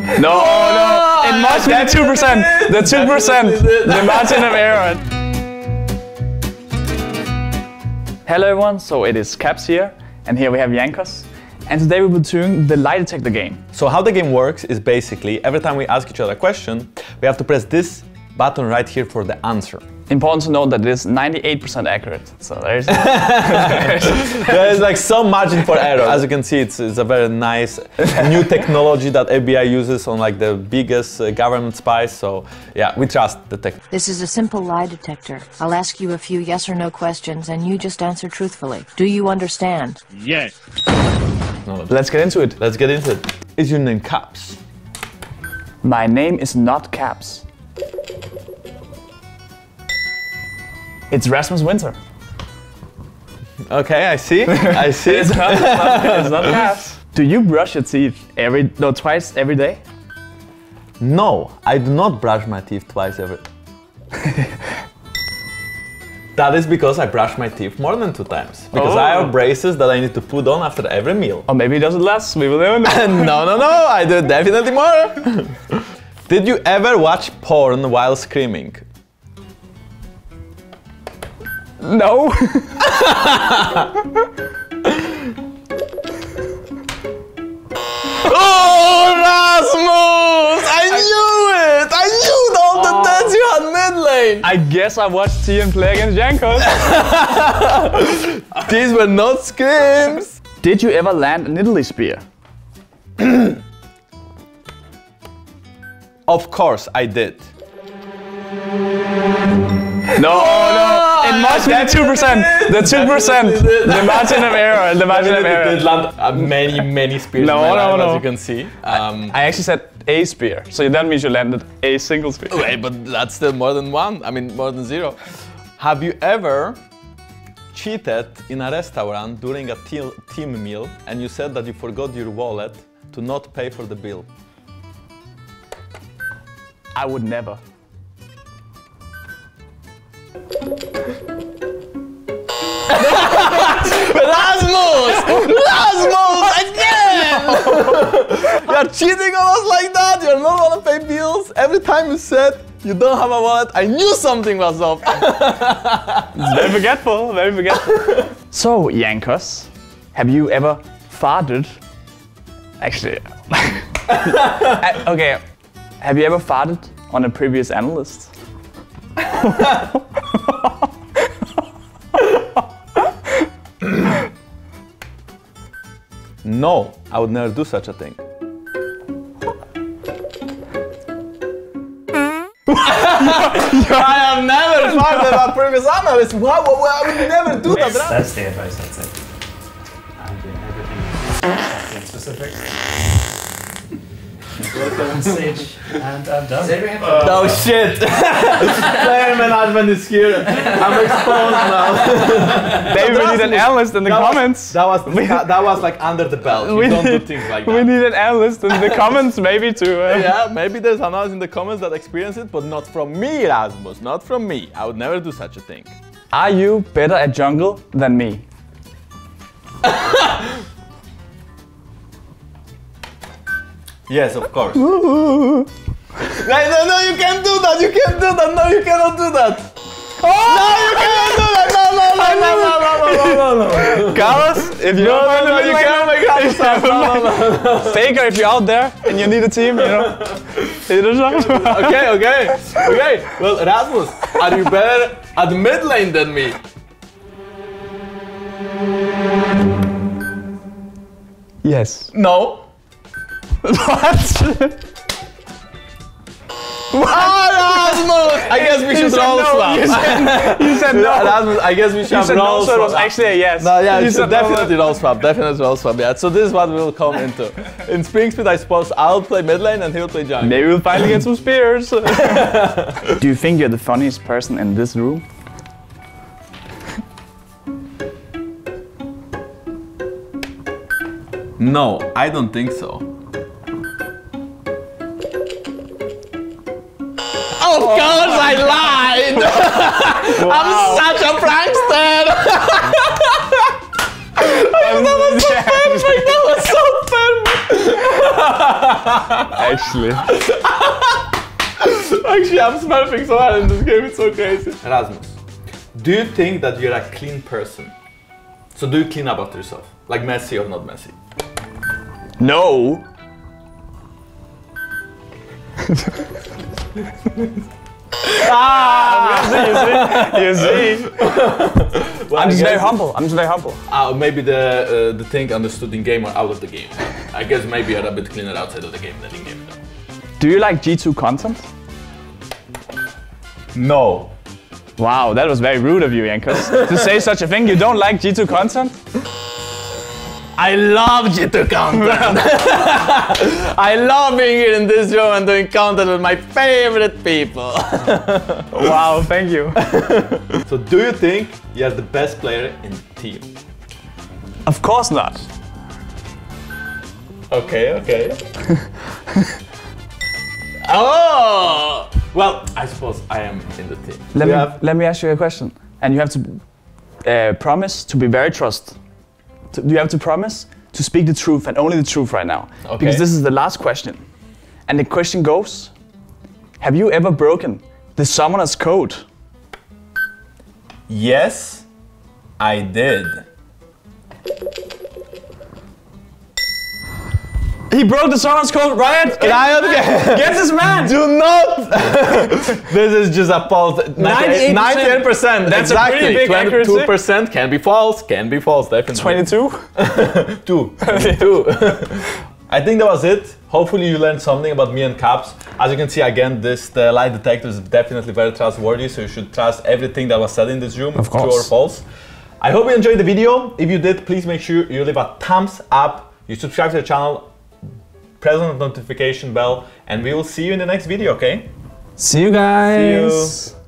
No, no. It must be the 2%. The 2%. The margin of error. Hello everyone, so it is Caps here, and here we have Jankos. And today we'll be doing the lie detector game. So how the game works is basically, every time we ask each other a question, we have to press this button right here for the answer. Important to note that it is 98% accurate. So there's there is like some margin for error. As you can see, it's a very nice new technology that FBI uses on like the biggest government spies. So yeah, we trust the tech. This is a simple lie detector. I'll ask you a few yes or no questions and you just answer truthfully. Do you understand? Yes. Let's get into it. Let's get into it. Is your name Caps? My name is not Caps. It's Rasmus Winter. Okay, I see. I see. It's not Caps. Do you brush your teeth twice every day? No, I do not brush my teeth twice every day. That is because I brush my teeth more than 2 times. Because I have braces that I need to put on after every meal. Or maybe it doesn't last, we will never know. No, I do definitely more. Did you ever watch porn while screaming? No. Oh, Rasmus! I knew it! I knew all the dance you had mid lane! I guess I watched TM play against Jankos. These were not screams! Did you ever land an Italy spear? Of course I did. No! It must be the 2%. The 2%. The margin of error. The margin of error. Did land many spears. No, as you can see. I actually said a spear, so that means you landed a single spear. Wait, but that's still more than one. I mean, more than 0. Have you ever cheated in a restaurant during a team meal, and you said that you forgot your wallet to not pay for the bill? I would never. Rasmus! Rasmus! Again! You're cheating on us like that! You're not gonna pay bills! Every time you said you don't have a wallet, I knew something was up! It's very forgetful, very forgetful. So, Jankos, have you ever farted? Actually... okay, have you ever farted on a previous analyst? No, I would never do such a thing. I have never farted about previous analysts. Wow, I would never do that. That's the advice I'd say. I'm doing everything specific. Welcome on stage, and I'm done. Oh shit! Player management is here. I'm exposed now. They will need an analyst in the comments. That was like under the belt. We don't do things like that. We need an analyst in the comments, maybe too. Yeah, maybe there's an analyst in the comments that experienced it, but not from me, Rasmus. Not from me. I would never do such a thing. Are you better at jungle than me? Yes, of course. No, you can't do that, you can't do that, no, you cannot do that. Oh! No, you cannot do that, no. Carlos, if you don't mind the video, you can't make up stuff. No. Faker, if you're out there and you need a team, you know. Okay. Well, Rasmus, are you better at mid lane than me? Yes. No. What? Rasmus! I guess we should roll slap. You said no. Rasmus, I guess we should roll slap. So it was actually a yes. No, yeah, you should definitely roll swap. Definitely roll swap. Yeah. So this is what we will come into. In Spring Speed, I suppose I'll play mid lane and he'll play jungle. Maybe we'll finally get some spears. Do you think you're the funniest person in this room? No, I don't think so. Of course I lied! Wow. I'm such a prankster! That was so perfect! Actually. Actually, I'm smelling so hard in this game, it's so crazy. Rasmus, do you think that you're a clean person? So do you clean up after yourself? Like messy or not messy? No! Ah! You see? Well, I'm just very humble. Maybe the thing understood in game or out of the game. I guess maybe you're a bit cleaner outside of the game than in game. Do you like G2 content? No. Wow, that was very rude of you, Jankos. To say such a thing. You don't like G2 content? I love G2 content! I love being here in this room and doing content with my favorite people! Wow, thank you. So do you think you're the best player in the team? Of course not. Okay, okay. Oh! Well, I suppose I am in the team. Let me ask you a question. And you have to promise to be very trusted. You have to promise to speak the truth and only the truth right now. Okay. Because this is the last question. And the question goes, have you ever broken the summoner's code? Yes, I did. He broke the summoner's code, Riot! Riot gets his man! Do not! This is just a false. 98%! That's exactly. A pretty big accuracy. 2% can be false, definitely. 22? 2. 2. I think that was it. Hopefully you learned something about me and Caps. As you can see again, the lie detector is definitely very trustworthy, so you should trust everything that was said in this room, of course. True or false. I hope you enjoyed the video. If you did, please make sure you leave a thumbs up, you subscribe to the channel, press the notification bell, and we will see you in the next video, okay? See you guys! See you.